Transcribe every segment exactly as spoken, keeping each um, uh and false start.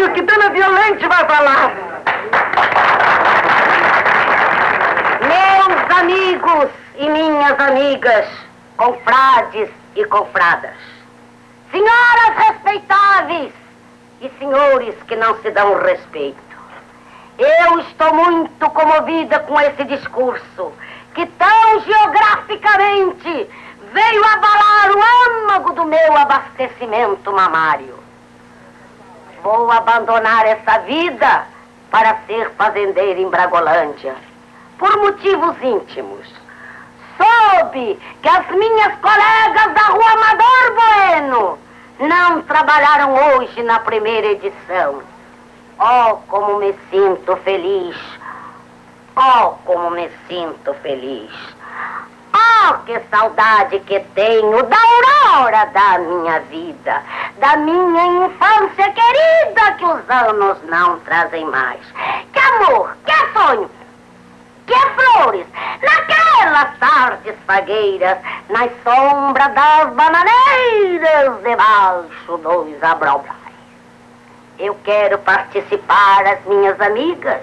que o Quintana Violante vai falar. Meus amigos e minhas amigas, confrades e confradas, senhoras respeitáveis e senhores que não se dão respeito, eu estou muito comovida com esse discurso que tão geograficamente veio abalar o âmago do meu abastecimento mamário. Vou abandonar essa vida para ser fazendeira em Bragolândia, por motivos íntimos. Soube que as minhas colegas da Rua Amador Bueno não trabalharam hoje na primeira edição. Oh, como me sinto feliz! Oh, como me sinto feliz! Oh, que saudade que tenho da aurora da minha vida, da minha infância querida que os anos não trazem mais. Que amor, que sonho, que flores, naquelas tardes fagueiras, nas sombras das bananeiras, debaixo dos abraubais. Eu quero participar as minhas amigas,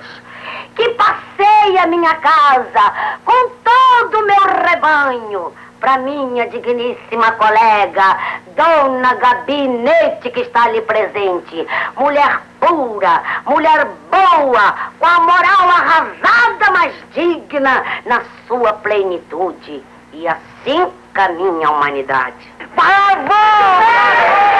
que passei a minha casa com todo o meu rebanho, para minha digníssima colega, Dona Gabinete, que está ali presente, mulher pura, mulher boa, com a moral arrasada, mas digna na sua plenitude. E assim caminha a humanidade. Bravo!